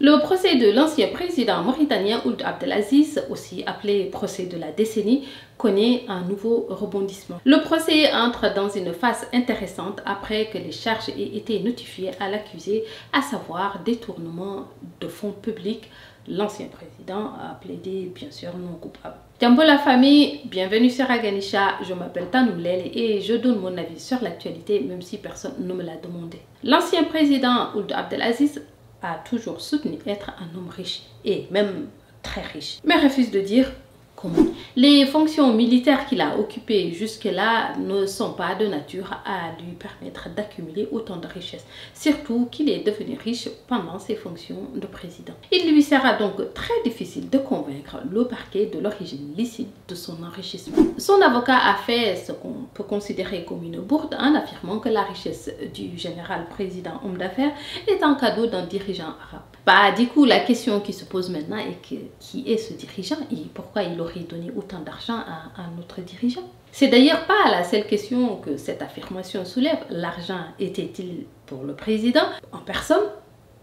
Le procès de l'ancien président mauritanien Ould Abdelaziz, aussi appelé procès de la décennie, connaît un nouveau rebondissement. Le procès entre dans une phase intéressante après que les charges aient été notifiées à l'accusé, à savoir détournement de fonds publics. L'ancien président a plaidé bien sûr non coupable. Jambo la famille, bienvenue sur Aganisha, je m'appelle Tanou Lel et je donne mon avis sur l'actualité même si personne ne me l'a demandé. L'ancien président Ould Abdelaziz a toujours soutenu être un homme riche et même très riche, mais refuse de dire comment. Les fonctions militaires qu'il a occupées jusque-là ne sont pas de nature à lui permettre d'accumuler autant de richesses, surtout qu'il est devenu riche pendant ses fonctions de président. Il lui sera donc très difficile de convaincre le parquet de l'origine licite de son enrichissement. Son avocat a fait ce qu'on peut considérer comme une bourde en affirmant que la richesse du général président homme d'affaires est un cadeau d'un dirigeant arabe. Bah du coup la question qui se pose maintenant est qui est ce dirigeant et pourquoi il aurait donné autant d'argent à un autre dirigeant. C'est d'ailleurs pas la seule question que cette affirmation soulève. L'argent était-il pour le président en personne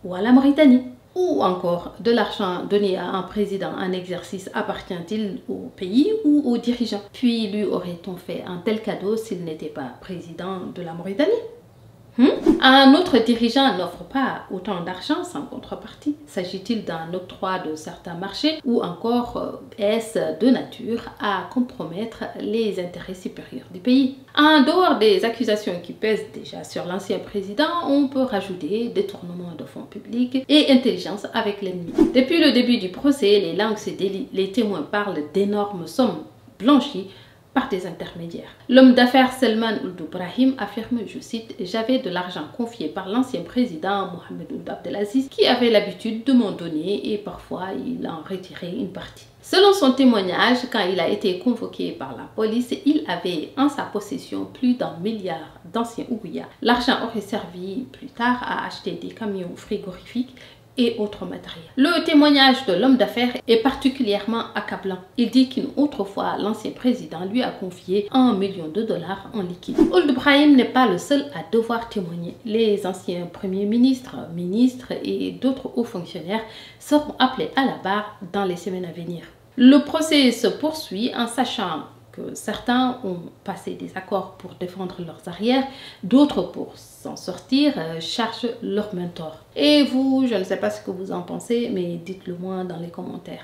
ou à la Mauritanie? Ou encore, de l'argent donné à un président en exercice appartient-il au pays ou aux dirigeants? Puis lui aurait-on fait un tel cadeau s'il n'était pas président de la Mauritanie? Un autre dirigeant n'offre pas autant d'argent sans contrepartie. S'agit-il d'un octroi de certains marchés ou encore est-ce de nature à compromettre les intérêts supérieurs du pays? En dehors des accusations qui pèsent déjà sur l'ancien président, on peut rajouter détournement de fonds publics et intelligence avec l'ennemi. Depuis le début du procès, les langues se délient. Les témoins parlent d'énormes sommes blanchies par des intermédiaires. L'homme d'affaires Selman Oudoubrahim affirme, je cite, « J'avais de l'argent confié par l'ancien président Mohamed Ould Abdelaziz qui avait l'habitude de m'en donner et parfois il en retirait une partie. » Selon son témoignage, quand il a été convoqué par la police, il avait en sa possession plus d'1 milliard d'anciens ouïas. L'argent aurait servi plus tard à acheter des camions frigorifiques et autres matériels. Le témoignage de l'homme d'affaires est particulièrement accablant. Il dit qu'une autre fois, l'ancien président lui a confié $1 million en liquide. Ould Brahim n'est pas le seul à devoir témoigner. Les anciens premiers ministres, ministres et d'autres hauts fonctionnaires seront appelés à la barre dans les semaines à venir. Le procès se poursuit en sachant que certains ont passé des accords pour défendre leurs arrières, d'autres pour s'en sortir cherchent leur mentor. Et vous, je ne sais pas ce que vous en pensez, mais dites-le moi dans les commentaires.